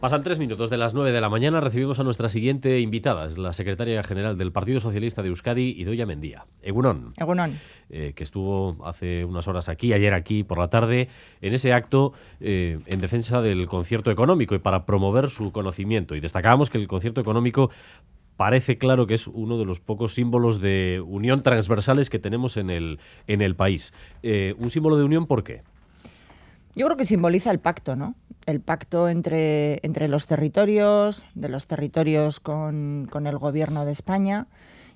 Pasan 3 minutos de las 9 de la mañana, recibimos a nuestra siguiente invitada, es la secretaria general del Partido Socialista de Euskadi, Idoia Mendia. Egunon. Egunon. Que estuvo hace unas horas aquí, ayer aquí por la tarde, en ese acto en defensa del concierto económico y para promover su conocimiento. Y destacábamos que el concierto económico parece claro que es uno de los pocos símbolos de unión transversales que tenemos en el país. ¿Un símbolo de unión por qué? Yo creo que simboliza el pacto, ¿no? El pacto entre los territorios, de los territorios con el gobierno de España,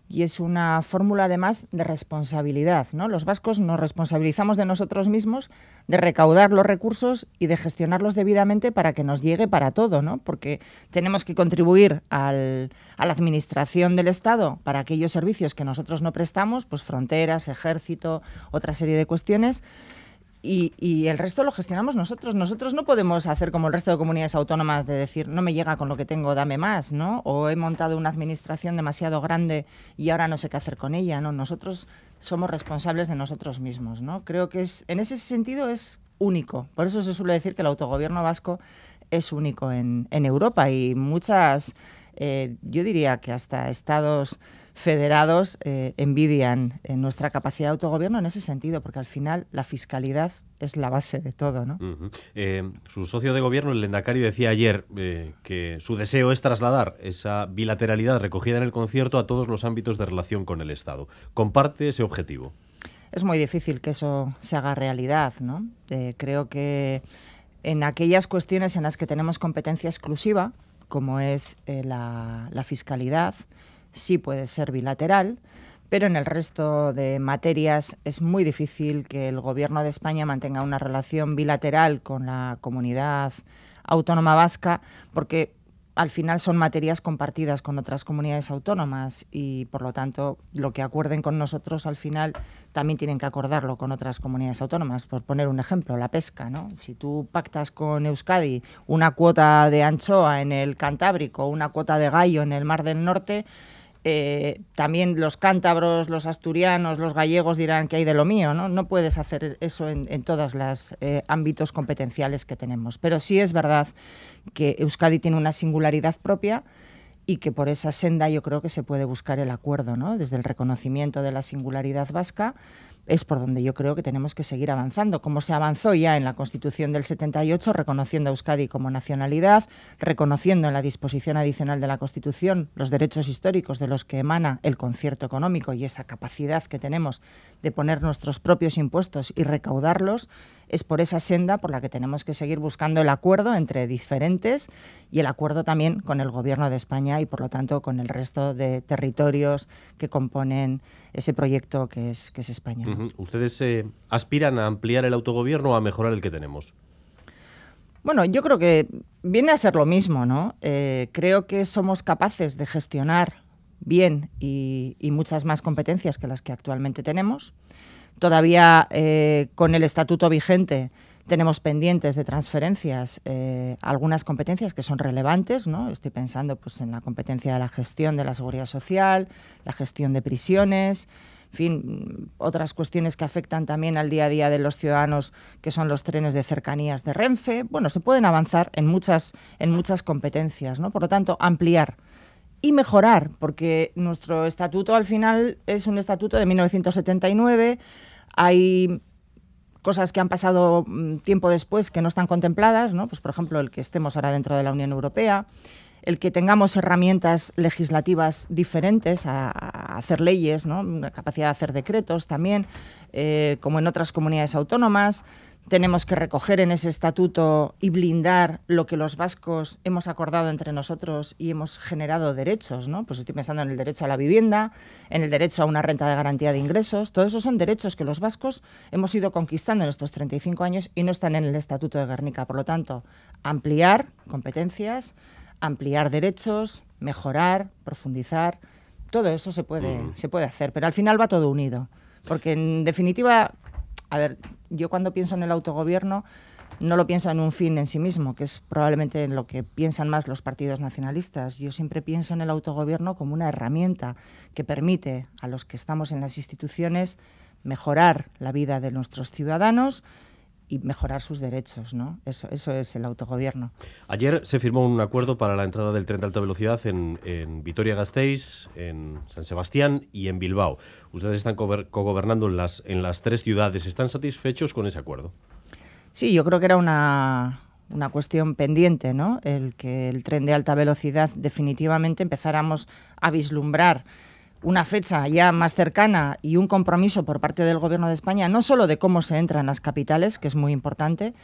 y es una fórmula además de responsabilidad, ¿no? Los vascos nos responsabilizamos de nosotros mismos, de recaudar los recursos y de gestionarlos debidamente para que nos llegue para todo, ¿no? Porque tenemos que contribuir a la administración del Estado para aquellos servicios que nosotros no prestamos, pues fronteras, ejército, otra serie de cuestiones. Y el resto lo gestionamos nosotros. Nosotros no podemos hacer como el resto de comunidades autónomas de decir, no me llega con lo que tengo, dame más, ¿no? O he montado una administración demasiado grande y ahora no sé qué hacer con ella, ¿no? Nosotros somos responsables de nosotros mismos, ¿no? Creo que en ese sentido es único. Por eso se suele decir que el autogobierno vasco es único en Europa, y muchas, yo diría que hasta estados federados envidian nuestra capacidad de autogobierno en ese sentido, porque al final la fiscalidad es la base de todo, ¿no? Su socio de gobierno, el Lendakari, decía ayer que su deseo es trasladar esa bilateralidad recogida en el concierto a todos los ámbitos de relación con el Estado. ¿Comparte ese objetivo? Es muy difícil que eso se haga realidad, ¿no? Creo que en aquellas cuestiones en las que tenemos competencia exclusiva, como es la fiscalidad, sí puede ser bilateral, pero en el resto de materias es muy difícil que el Gobierno de España mantenga una relación bilateral con la comunidad autónoma vasca, porque al final son materias compartidas con otras comunidades autónomas y, por lo tanto, lo que acuerden con nosotros al final también tienen que acordarlo con otras comunidades autónomas. Por poner un ejemplo, la pesca, ¿no? Si tú pactas con Euskadi una cuota de anchoa en el Cantábrico, una cuota de gallo en el Mar del Norte, también los cántabros, los asturianos, los gallegos dirán que hay de lo mío, ¿no? No puedes hacer eso en todos los ámbitos competenciales que tenemos. Pero sí es verdad que Euskadi tiene una singularidad propia y que por esa senda yo creo que se puede buscar el acuerdo, ¿no? Desde el reconocimiento de la singularidad vasca es por donde yo creo que tenemos que seguir avanzando, como se avanzó ya en la Constitución del 78, reconociendo a Euskadi como nacionalidad, reconociendo en la disposición adicional de la Constitución los derechos históricos de los que emana el concierto económico y esa capacidad que tenemos de poner nuestros propios impuestos y recaudarlos. Es por esa senda por la que tenemos que seguir buscando el acuerdo entre diferentes y el acuerdo también con el Gobierno de España y, por lo tanto, con el resto de territorios que componen ese proyecto que es España. ¿Ustedes aspiran a ampliar el autogobierno o a mejorar el que tenemos? Bueno, yo creo que viene a ser lo mismo, ¿no? Creo que somos capaces de gestionar bien y muchas más competencias que las que actualmente tenemos. Todavía con el estatuto vigente tenemos pendientes de transferencias algunas competencias que son relevantes, ¿no? Estoy pensando pues, en la competencia de la gestión de la seguridad social, la gestión de prisiones, en fin, otras cuestiones que afectan también al día a día de los ciudadanos, que son los trenes de cercanías de Renfe. Bueno, se pueden avanzar en muchas competencias, ¿no? Por lo tanto, ampliar y mejorar, porque nuestro estatuto al final es un estatuto de 1979, hay cosas que han pasado tiempo después que no están contempladas, ¿no? Pues, por ejemplo, el que estemos ahora dentro de la Unión Europea, el que tengamos herramientas legislativas diferentes a hacer leyes, ¿no? Una capacidad de hacer decretos también, como en otras comunidades autónomas. Tenemos que recoger en ese estatuto y blindar lo que los vascos hemos acordado entre nosotros y hemos generado derechos, ¿no? Pues estoy pensando en el derecho a la vivienda, en el derecho a una renta de garantía de ingresos. Todos esos son derechos que los vascos hemos ido conquistando en estos 35 años y no están en el Estatuto de Gernika. Por lo tanto, ampliar competencias, ampliar derechos, mejorar, profundizar, todo eso se puede hacer. Pero al final va todo unido, porque en definitiva, a ver, yo cuando pienso en el autogobierno no lo pienso en un fin en sí mismo, que es probablemente en lo que piensan más los partidos nacionalistas. Yo siempre pienso en el autogobierno como una herramienta que permite a los que estamos en las instituciones mejorar la vida de nuestros ciudadanos y mejorar sus derechos, ¿no? Eso es el autogobierno. Ayer se firmó un acuerdo para la entrada del tren de alta velocidad en Vitoria-Gasteiz, en San Sebastián y en Bilbao. Ustedes están cogobernando en las tres ciudades. ¿Están satisfechos con ese acuerdo? Sí, yo creo que era una cuestión pendiente, ¿no? El que el tren de alta velocidad definitivamente empezáramos a vislumbrar una fecha ya más cercana y un compromiso por parte del Gobierno de España, no solo de cómo se entra en las capitales, que es muy importante,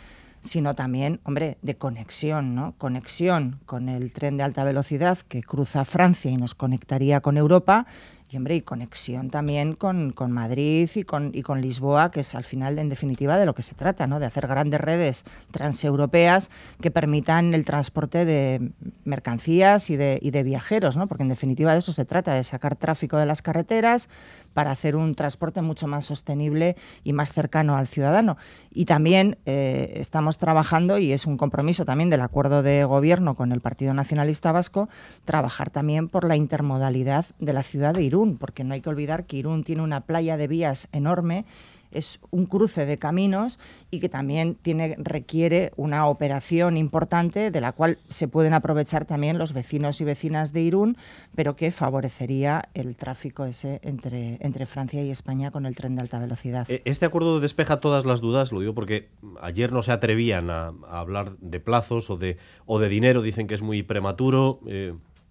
sino también, hombre, de conexión, ¿no? Conexión con el tren de alta velocidad que cruza Francia y nos conectaría con Europa, y, hombre, y conexión también con Madrid y con Lisboa, que es al final, en definitiva, de lo que se trata, ¿no? De hacer grandes redes transeuropeas que permitan el transporte de mercancías y de viajeros, ¿no? Porque en definitiva de eso se trata, de sacar tráfico de las carreteras para hacer un transporte mucho más sostenible y más cercano al ciudadano. Y también estamos trabajando, y es un compromiso también del acuerdo de gobierno con el Partido Nacionalista Vasco, trabajar también por la intermodalidad de la ciudad de Irún, porque no hay que olvidar que Irún tiene una playa de vías enorme, es un cruce de caminos y que también requiere una operación importante de la cual se pueden aprovechar también los vecinos y vecinas de Irún, pero que favorecería el tráfico ese entre Francia y España con el tren de alta velocidad. Este acuerdo despeja todas las dudas, lo digo porque ayer no se atrevían a hablar de plazos o de dinero, dicen que es muy prematuro,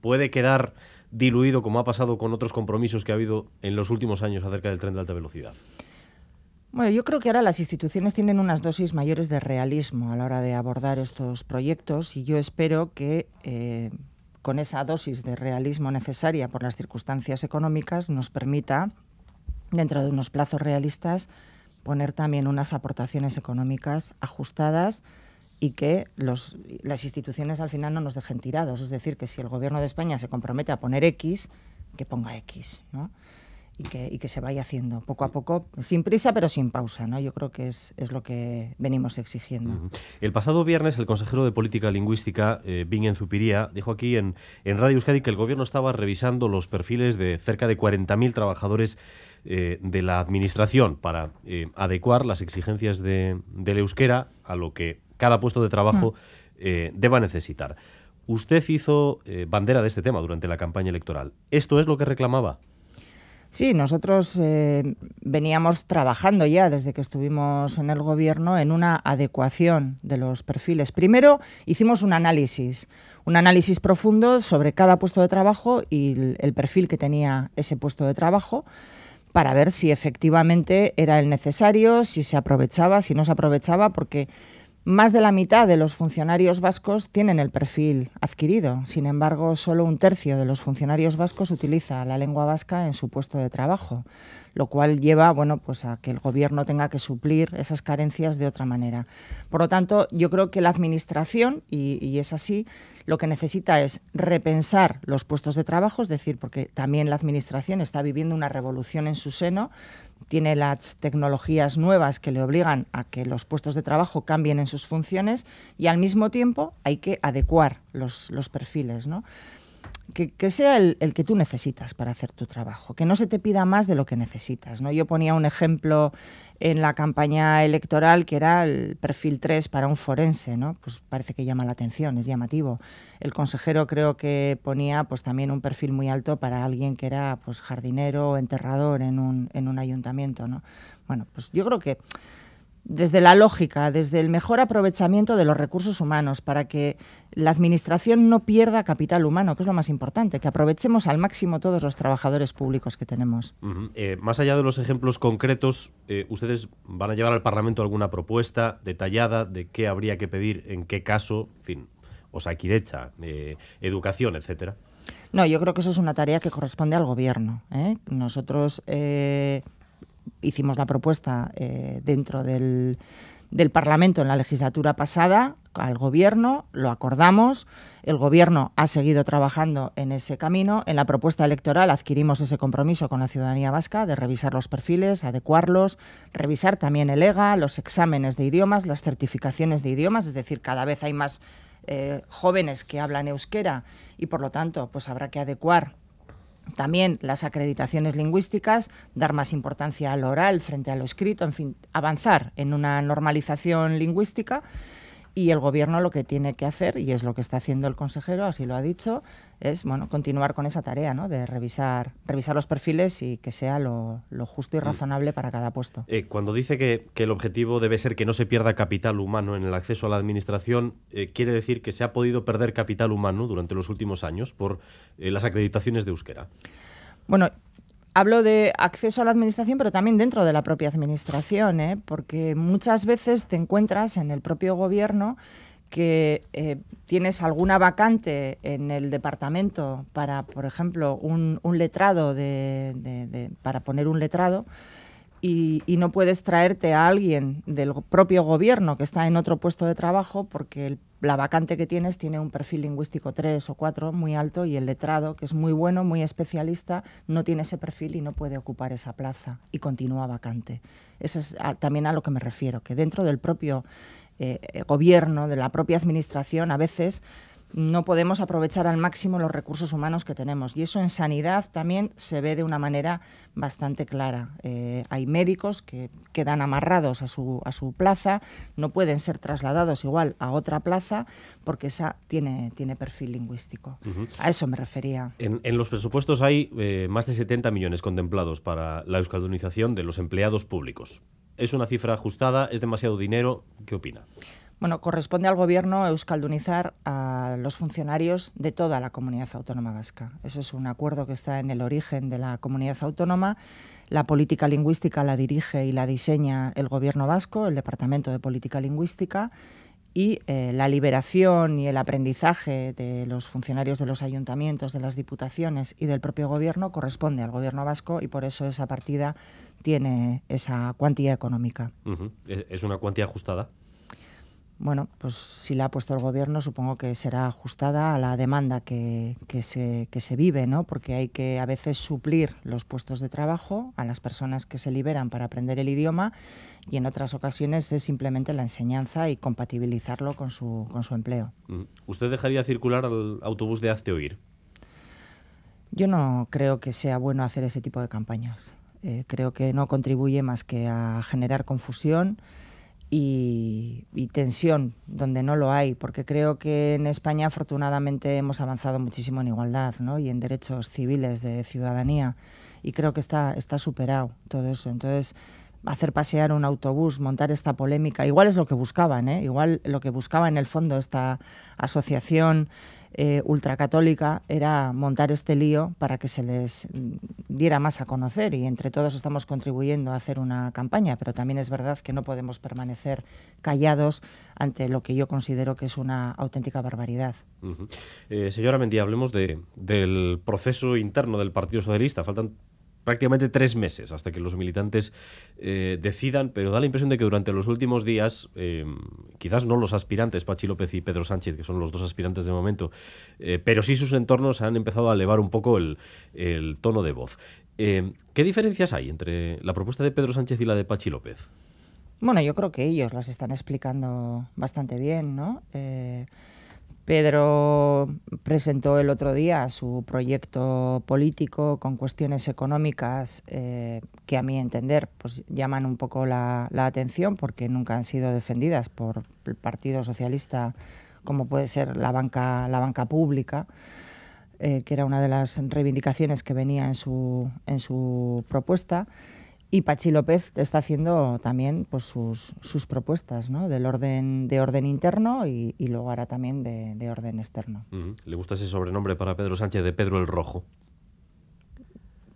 puede quedar diluido, como ha pasado con otros compromisos que ha habido en los últimos años acerca del tren de alta velocidad. Bueno, yo creo que ahora las instituciones tienen unas dosis mayores de realismo a la hora de abordar estos proyectos, y yo espero que con esa dosis de realismo necesaria por las circunstancias económicas nos permita, dentro de unos plazos realistas, poner también unas aportaciones económicas ajustadas y que las instituciones al final no nos dejen tirados. Es decir, que si el Gobierno de España se compromete a poner X, que ponga X, ¿no? Y que se vaya haciendo poco a poco, sin prisa pero sin pausa, ¿no? Yo creo que es lo que venimos exigiendo. El pasado viernes el consejero de Política Lingüística, Bingen Zupiría, dijo aquí en Radio Euskadi que el Gobierno estaba revisando los perfiles de cerca de 40.000 trabajadores de la Administración para adecuar las exigencias del euskera a lo que cada puesto de trabajo deba necesitar. Usted hizo bandera de este tema durante la campaña electoral. ¿Esto es lo que reclamaba? Sí, nosotros veníamos trabajando ya desde que estuvimos en el Gobierno en una adecuación de los perfiles. Primero hicimos un análisis profundo sobre cada puesto de trabajo y el perfil que tenía ese puesto de trabajo, para ver si efectivamente era el necesario, si se aprovechaba, si no se aprovechaba, porque más de la mitad de los funcionarios vascos tienen el perfil adquirido. Sin embargo, solo un tercio de los funcionarios vascos utiliza la lengua vasca en su puesto de trabajo, lo cual lleva, bueno, pues a que el Gobierno tenga que suplir esas carencias de otra manera. Por lo tanto, yo creo que la Administración, y es así, lo que necesita es repensar los puestos de trabajo, es decir, porque también la Administración está viviendo una revolución en su seno, tiene las tecnologías nuevas que le obligan a que los puestos de trabajo cambien en sus funciones, y al mismo tiempo hay que adecuar los perfiles, ¿no? Que sea el que tú necesitas para hacer tu trabajo, que no se te pida más de lo que necesitas, ¿no? Yo ponía un ejemplo en la campaña electoral que era el perfil 3 para un forense, ¿no? Pues parece que llama la atención, es llamativo. El consejero creo que ponía pues también un perfil muy alto para alguien que era pues jardinero o enterrador en un ayuntamiento, ¿no? Bueno, pues yo creo que desde la lógica, desde el mejor aprovechamiento de los recursos humanos, para que la Administración no pierda capital humano, que es lo más importante, que aprovechemos al máximo todos los trabajadores públicos que tenemos. Más allá de los ejemplos concretos, ¿ustedes van a llevar al Parlamento alguna propuesta detallada de qué habría que pedir, en qué caso, en fin, osakidetza, educación, etcétera? No, yo creo que eso es una tarea que corresponde al Gobierno, ¿eh? Nosotros hicimos la propuesta dentro del Parlamento en la legislatura pasada al Gobierno, lo acordamos, el Gobierno ha seguido trabajando en ese camino, en la propuesta electoral adquirimos ese compromiso con la ciudadanía vasca de revisar los perfiles, adecuarlos, revisar también el EGA, los exámenes de idiomas, las certificaciones de idiomas, es decir, cada vez hay más jóvenes que hablan euskera y por lo tanto pues habrá que adecuar También las acreditaciones lingüísticas, dar más importancia al oral frente a lo escrito, en fin, avanzar en una normalización lingüística. Y el Gobierno lo que tiene que hacer, y es lo que está haciendo el consejero, así lo ha dicho, es bueno, continuar con esa tarea, ¿no?, de revisar los perfiles y que sea lo justo y razonable para cada puesto. Cuando dice que el objetivo debe ser que no se pierda capital humano en el acceso a la administración, quiere decir que se ha podido perder capital humano durante los últimos años por las acreditaciones de euskera. Bueno, hablo de acceso a la administración, pero también dentro de la propia administración, ¿eh?, porque muchas veces te encuentras en el propio gobierno que tienes alguna vacante en el departamento para, por ejemplo, un letrado, para poner un letrado, y no puedes traerte a alguien del propio gobierno que está en otro puesto de trabajo porque la vacante que tienes tiene un perfil lingüístico 3 o 4 muy alto y el letrado, que es muy bueno, muy especialista, no tiene ese perfil y no puede ocupar esa plaza y continúa vacante. Eso es también a lo que me refiero, que dentro del propio gobierno, de la propia administración, a veces no podemos aprovechar al máximo los recursos humanos que tenemos. Y eso en sanidad también se ve de una manera bastante clara. Hay médicos que quedan amarrados a su plaza, no pueden ser trasladados igual a otra plaza porque esa tiene perfil lingüístico. Uh-huh. A eso me refería. En los presupuestos hay más de 70 millones contemplados para la euskaldunización de los empleados públicos. ¿Es una cifra ajustada? ¿Es demasiado dinero? ¿Qué opina? Bueno, corresponde al Gobierno euskaldunizar a los funcionarios de toda la comunidad autónoma vasca. Eso es un acuerdo que está en el origen de la comunidad autónoma. La política lingüística la dirige y la diseña el Gobierno vasco, el Departamento de Política Lingüística, y la liberación y el aprendizaje de los funcionarios de los ayuntamientos, de las diputaciones y del propio Gobierno corresponde al Gobierno vasco y por eso esa partida tiene esa cuantía económica. Uh-huh. ¿Es una cuantía ajustada? Bueno, pues si la ha puesto el Gobierno, supongo que será ajustada a la demanda que se vive, ¿no? Porque hay que a veces suplir los puestos de trabajo a las personas que se liberan para aprender el idioma y en otras ocasiones es simplemente la enseñanza y compatibilizarlo con su empleo. ¿Usted dejaría circular al autobús de Hazte Oír? Yo no creo que sea bueno hacer ese tipo de campañas. Creo que no contribuye más que a generar confusión y tensión donde no lo hay, porque creo que en España afortunadamente hemos avanzado muchísimo en igualdad, ¿no?, y en derechos civiles de ciudadanía y creo que está superado todo eso. Entonces, hacer pasear un autobús, montar esta polémica, igual es lo que buscaban, ¿eh?, igual lo que buscaba en el fondo esta asociación ultracatólica era montar este lío para que se les diera más a conocer y entre todos estamos contribuyendo a hacer una campaña, pero también es verdad que no podemos permanecer callados ante lo que yo considero que es una auténtica barbaridad. Uh-huh. Señora Mendia, hablemos del proceso interno del Partido Socialista. Faltan prácticamente 3 meses hasta que los militantes decidan, pero da la impresión de que durante los últimos días, quizás no los aspirantes, Patxi López y Pedro Sánchez, que son los dos aspirantes de momento, pero sí sus entornos han empezado a elevar un poco el tono de voz. ¿Qué diferencias hay entre la propuesta de Pedro Sánchez y la de Patxi López? Bueno, yo creo que ellos las están explicando bastante bien, ¿no? Pedro presentó el otro día su proyecto político con cuestiones económicas que a mi entender pues, llaman un poco la atención porque nunca han sido defendidas por el Partido Socialista, como puede ser la banca pública, que era una de las reivindicaciones que venía en su propuesta. Y Patxi López está haciendo también pues, sus propuestas, ¿no?, de orden interno y luego ahora también de orden externo. Uh-huh. ¿Le gusta ese sobrenombre para Pedro Sánchez de Pedro el Rojo?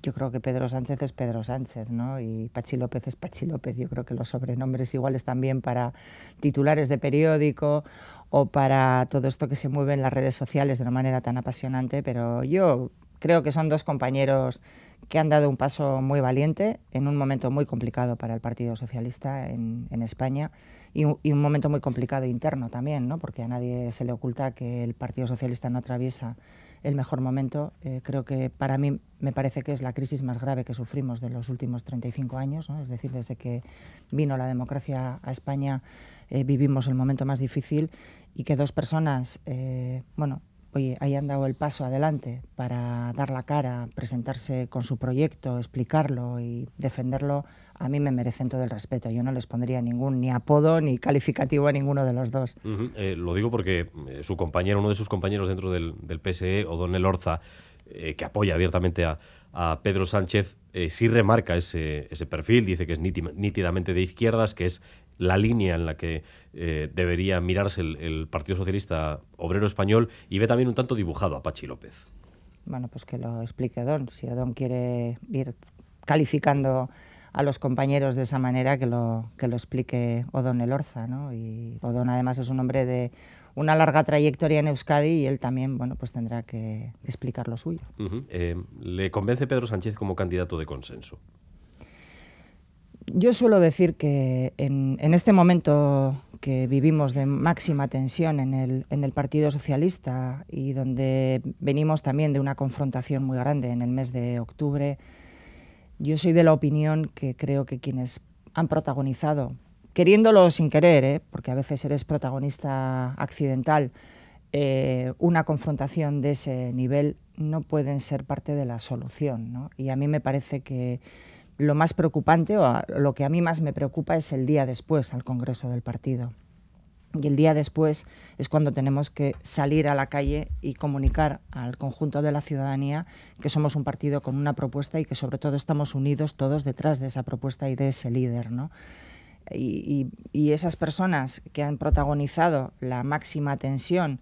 Yo creo que Pedro Sánchez es Pedro Sánchez, ¿no?, y Patxi López es Patxi López. Yo creo que los sobrenombres igual están bien para titulares de periódico o para todo esto que se mueve en las redes sociales de una manera tan apasionante, pero yo creo que son dos compañeros que han dado un paso muy valiente en un momento muy complicado para el Partido Socialista en España y un momento muy complicado interno también, ¿no?, porque a nadie se le oculta que el Partido Socialista no atraviesa el mejor momento. Creo que para mí me parece que es la crisis más grave que sufrimos de los últimos 35 años, ¿no?, es decir, desde que vino la democracia a España vivimos el momento más difícil y que dos personas, bueno, oye, hayan dado el paso adelante para dar la cara, presentarse con su proyecto, explicarlo y defenderlo, a mí me merecen todo el respeto. Yo no les pondría ningún ni apodo ni calificativo a ninguno de los dos. Lo digo porque su compañero, uno de sus compañeros dentro del PSE, Odón Elorza, que apoya abiertamente a Pedro Sánchez, sí remarca ese perfil, dice que es nítidamente de izquierdas, que es la línea en la que debería mirarse el Partido Socialista Obrero Español, y ve también un tanto dibujado a Patxi López. Bueno, pues que lo explique Odón. Si Odón quiere ir calificando a los compañeros de esa manera, que lo explique Odón Elorza, ¿no? Y Odón además es un hombre de una larga trayectoria en Euskadi y él también, bueno, pues tendrá que explicar lo suyo. ¿Le convence Pedro Sánchez como candidato de consenso? Yo suelo decir que en este momento que vivimos de máxima tensión en el Partido Socialista y donde venimos también de una confrontación muy grande en el mes de octubre, yo soy de la opinión que creo que quienes han protagonizado, queriéndolo sin querer, porque a veces eres protagonista accidental, una confrontación de ese nivel, no pueden ser parte de la solución, ¿no? Y a mí me parece que lo más preocupante, o lo que a mí más me preocupa, es el día después al Congreso del Partido. Y el día después es cuando tenemos que salir a la calle y comunicar al conjunto de la ciudadanía que somos un partido con una propuesta y que sobre todo estamos unidos todos detrás de esa propuesta y de ese líder, ¿no? Y esas personas que han protagonizado la máxima tensión,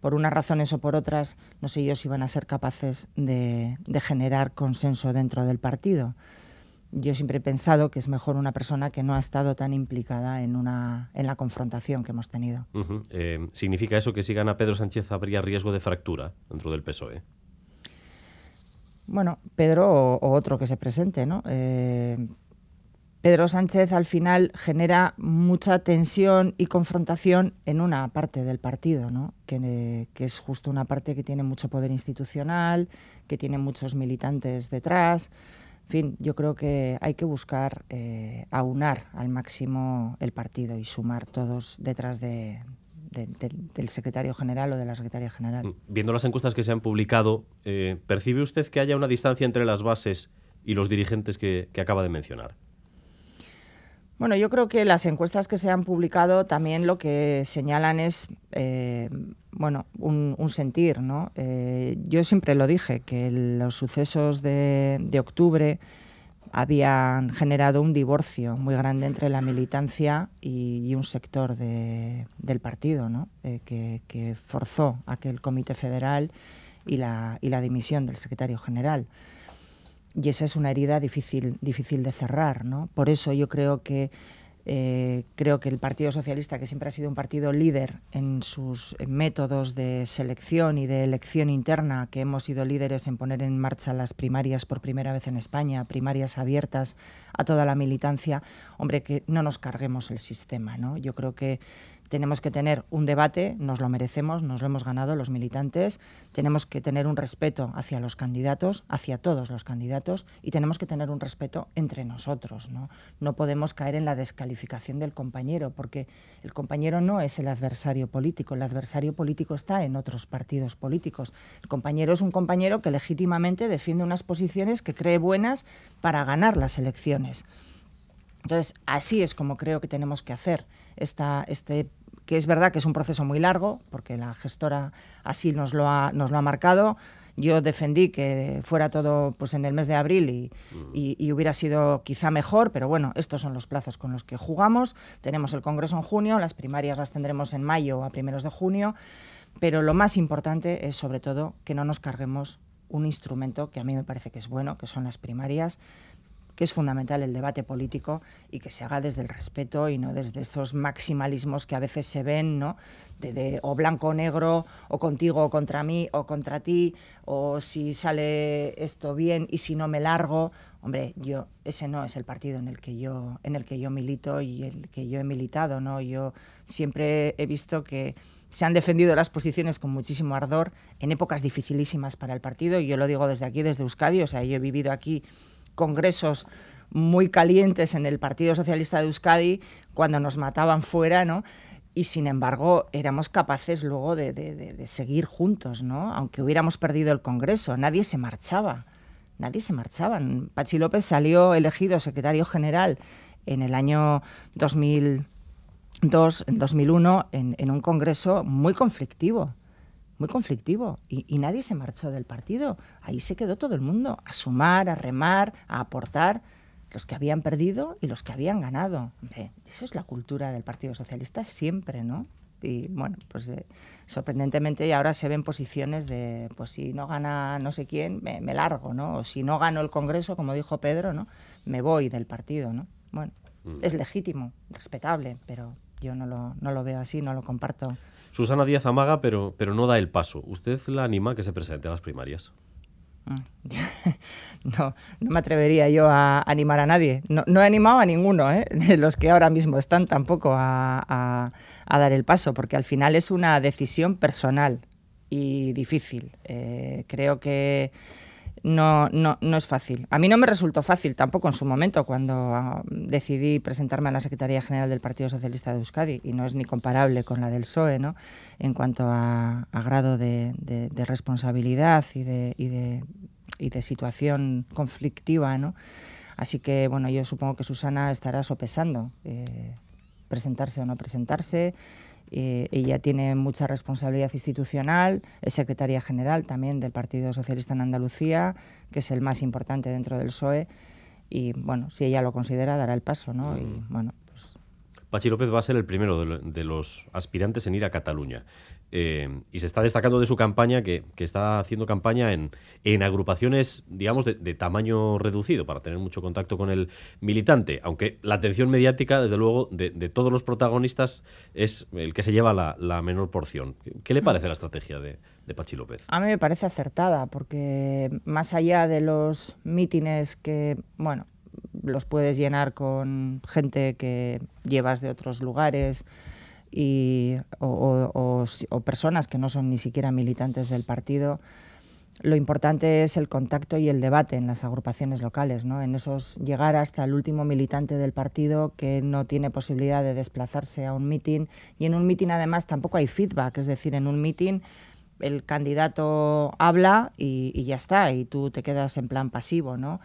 por unas razones o por otras, no sé yo si van a ser capaces de generar consenso dentro del partido. Yo siempre he pensado que es mejor una persona que no ha estado tan implicada en la confrontación que hemos tenido. ¿Significa eso que si gana Pedro Sánchez habría riesgo de fractura dentro del PSOE? Bueno, Pedro o otro que se presente, ¿no? Pedro Sánchez al final genera mucha tensión y confrontación en una parte del partido, ¿no? Que es justo una parte que tiene mucho poder institucional, que tiene muchos militantes detrás. En fin, yo creo que hay que buscar aunar al máximo el partido y sumar todos detrás del secretario general o de la secretaria general. Viendo las encuestas que se han publicado, ¿percibe usted que haya una distancia entre las bases y los dirigentes que acaba de mencionar? Bueno, yo creo que las encuestas que se han publicado también lo que señalan es bueno, un sentir, ¿no? Yo siempre lo dije, que los sucesos de octubre habían generado un divorcio muy grande entre la militancia y un sector del partido, ¿no? Que forzó a que el Comité Federal y la dimisión del secretario general. Y esa es una herida difícil de cerrar, ¿no? Por eso yo creo que el Partido Socialista, que siempre ha sido un partido líder en sus métodos de selección y de elección interna, que hemos sido líderes en poner en marcha las primarias por primera vez en España, primarias abiertas a toda la militancia, hombre, que no nos carguemos el sistema, ¿no? Yo creo que tenemos que tener un debate, nos lo merecemos, nos lo hemos ganado los militantes, tenemos que tener un respeto hacia los candidatos, hacia todos los candidatos, y tenemos que tener un respeto entre nosotros, ¿no? No podemos caer en la descalificación del compañero, porque el compañero no es el adversario político está en otros partidos políticos. El compañero es un compañero que legítimamente defiende unas posiciones que cree buenas para ganar las elecciones. Entonces, así es como creo que tenemos que hacer que es verdad que es un proceso muy largo, porque la gestora así nos lo ha marcado. Yo defendí que fuera todo pues, en el mes de abril y hubiera sido quizá mejor, pero bueno, estos son los plazos con los que jugamos. Tenemos el Congreso en junio, las primarias las tendremos en mayo o a primeros de junio, pero lo más importante es sobre todo que no nos carguemos un instrumento que a mí me parece que es bueno, que son las primarias, que es fundamental el debate político y que se haga desde el respeto y no desde esos maximalismos que a veces se ven, ¿no? De o blanco o negro, o contigo o contra mí, o contra ti, o si sale esto bien y si no me largo. Hombre, ese no es el partido en el que yo milito y el que yo he militado, ¿no? Yo siempre he visto que se han defendido las posiciones con muchísimo ardor en épocas dificilísimas para el partido, y yo lo digo desde aquí, desde Euskadi, o sea, yo he vivido aquí congresos muy calientes en el Partido Socialista de Euskadi cuando nos mataban fuera, ¿no? y sin embargo éramos capaces luego de seguir juntos, ¿no? Aunque hubiéramos perdido el Congreso, nadie se marchaba, nadie se marchaba. Patxi López salió elegido secretario general en el año 2002, en 2001, en un Congreso muy conflictivo, y nadie se marchó del partido. Ahí se quedó todo el mundo, a sumar, a remar, a aportar, los que habían perdido y los que habían ganado. Hombre, eso es la cultura del Partido Socialista siempre, ¿no? Y bueno, pues sorprendentemente ahora se ven posiciones de, pues si no gana no sé quién, me largo, ¿no? O si no gano el Congreso, como dijo Pedro, ¿no? Me voy del partido, ¿no? Bueno, es legítimo, respetable, pero yo no lo veo así, no lo comparto. Susana Díaz Zamaga, pero no da el paso. ¿Usted la anima a que se presente a las primarias? No me atrevería yo a animar a nadie. No he animado a ninguno, ¿eh? De los que ahora mismo están, tampoco a dar el paso, porque al final es una decisión personal y difícil. Creo que no es fácil. A mí no me resultó fácil tampoco en su momento, cuando decidí presentarme a la Secretaría General del Partido Socialista de Euskadi, y no es ni comparable con la del PSOE, ¿no? En cuanto a grado de responsabilidad y de situación conflictiva, ¿no? Así que, bueno, yo supongo que Susana estará sopesando presentarse o no presentarse. Ella tiene mucha responsabilidad institucional, es secretaria general también del Partido Socialista en Andalucía, que es el más importante dentro del PSOE, y bueno, si ella lo considera, dará el paso, ¿no? Y bueno, pues... Patxi López va a ser el primero de los aspirantes en ir a Cataluña, y se está destacando de su campaña, que está haciendo campaña en agrupaciones, digamos, de tamaño reducido, para tener mucho contacto con el militante, aunque la atención mediática, desde luego, de todos los protagonistas es el que se lleva la menor porción. ¿Qué le parece la estrategia de Patxi López? A mí me parece acertada, porque más allá de los mítines que, bueno, los puedes llenar con gente que llevas de otros lugares, o personas que no son ni siquiera militantes del partido, lo importante es el contacto y el debate en las agrupaciones locales, ¿no? En esos, llegar hasta el último militante del partido que no tiene posibilidad de desplazarse a un mitin, y en un mitin además tampoco hay feedback, es decir, en un mitin el candidato habla y ya está, y tú te quedas en plan pasivo, ¿no?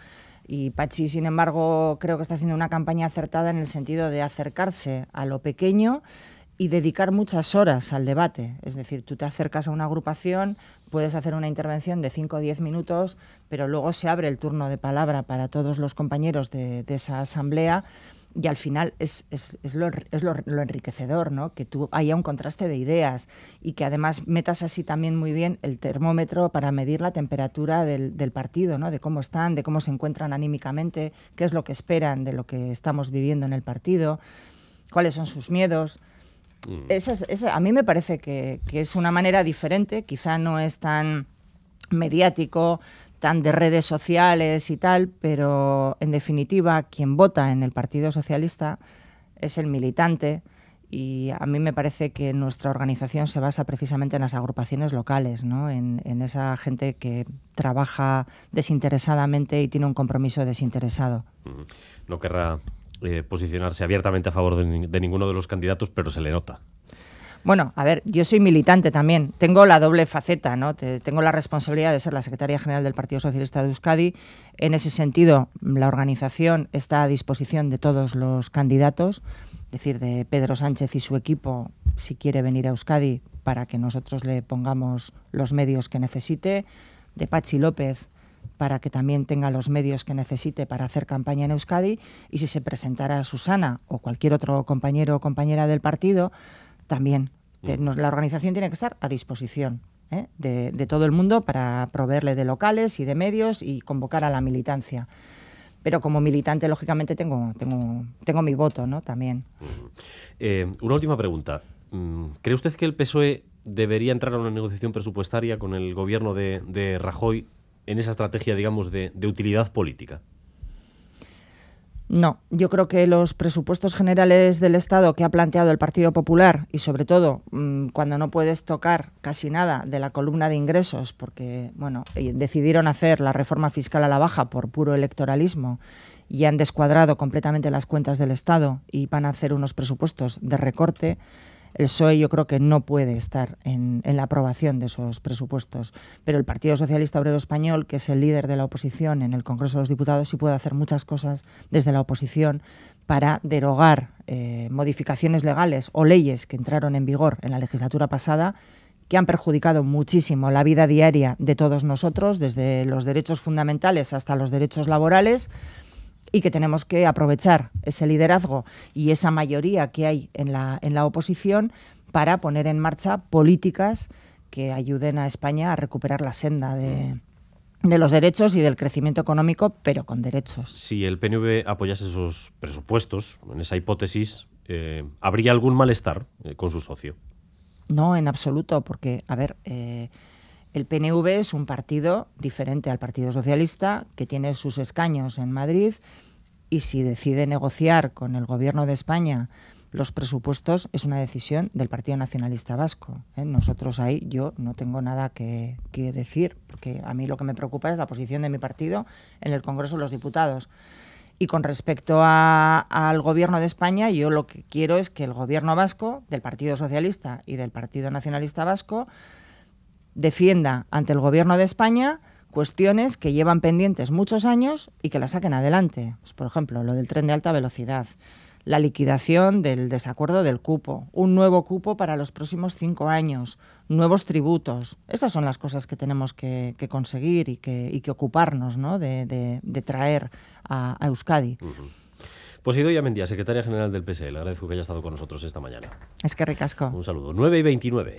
Y Patxi, sin embargo, creo que está haciendo una campaña acertada en el sentido de acercarse a lo pequeño y dedicar muchas horas al debate. Es decir, tú te acercas a una agrupación, puedes hacer una intervención de 5 o 10 minutos, pero luego se abre el turno de palabra para todos los compañeros de esa asamblea, y al final es lo enriquecedor, ¿no? Que tú haya un contraste de ideas y que además metas así también muy bien el termómetro para medir la temperatura del partido, ¿no? De cómo están, de cómo se encuentran anímicamente, qué es lo que esperan de lo que estamos viviendo en el partido, cuáles son sus miedos. A mí me parece que es una manera diferente, quizá no es tan mediático, tan de redes sociales y tal, pero en definitiva quien vota en el Partido Socialista es el militante, y a mí me parece que nuestra organización se basa precisamente en las agrupaciones locales, ¿no? En esa gente que trabaja desinteresadamente y tiene un compromiso desinteresado. No querrá posicionarse abiertamente a favor de ninguno de los candidatos, pero se le nota. Bueno, a ver, yo soy militante también, tengo la doble faceta, ¿no? Tengo la responsabilidad de ser la secretaria general del Partido Socialista de Euskadi. En ese sentido, la organización está a disposición de todos los candidatos, es decir, de Pedro Sánchez y su equipo, si quiere venir a Euskadi, para que nosotros le pongamos los medios que necesite, de Patxi López, para que también tenga los medios que necesite para hacer campaña en Euskadi, y si se presentara Susana o cualquier otro compañero o compañera del partido, también. La organización tiene que estar a disposición, ¿eh? de todo el mundo, para proveerle de locales y de medios y convocar a la militancia. Pero como militante, lógicamente, tengo mi voto, ¿no? También. Una última pregunta. ¿Cree usted que el PSOE debería entrar a una negociación presupuestaria con el gobierno de Rajoy en esa estrategia, digamos, de utilidad política? No, yo creo que los presupuestos generales del Estado que ha planteado el Partido Popular, y sobre todo cuando no puedes tocar casi nada de la columna de ingresos, porque bueno, decidieron hacer la reforma fiscal a la baja por puro electoralismo y han descuadrado completamente las cuentas del Estado y van a hacer unos presupuestos de recorte, El PSOE yo creo que no puede estar en la aprobación de esos presupuestos, pero el Partido Socialista Obrero Español, que es el líder de la oposición en el Congreso de los Diputados, sí puede hacer muchas cosas desde la oposición para derogar modificaciones legales o leyes que entraron en vigor en la legislatura pasada, que han perjudicado muchísimo la vida diaria de todos nosotros, desde los derechos fundamentales hasta los derechos laborales, y que tenemos que aprovechar ese liderazgo y esa mayoría que hay en la oposición para poner en marcha políticas que ayuden a España a recuperar la senda de los derechos y del crecimiento económico, pero con derechos. Si el PNV apoyase esos presupuestos, en esa hipótesis, ¿habría algún malestar con su socio? No, en absoluto, porque, a ver, el PNV es un partido diferente al Partido Socialista, que tiene sus escaños en Madrid, y si decide negociar con el Gobierno de España los presupuestos, es una decisión del Partido Nacionalista Vasco. Nosotros ahí yo no tengo nada que decir, porque a mí lo que me preocupa es la posición de mi partido en el Congreso de los Diputados. Y con respecto al Gobierno de España, yo lo que quiero es que el Gobierno vasco, del Partido Socialista y del Partido Nacionalista Vasco, defienda ante el Gobierno de España cuestiones que llevan pendientes muchos años y que las saquen adelante. Pues, por ejemplo, lo del tren de alta velocidad, la liquidación del desacuerdo del cupo, un nuevo cupo para los próximos 5 años, nuevos tributos. Esas son las cosas que tenemos que conseguir y que ocuparnos, ¿no?, de traer a Euskadi. Pues Idoia Mendia, secretaria general del PSOE, le agradezco que haya estado con nosotros esta mañana. Es que ricasco. Un saludo. 9:29.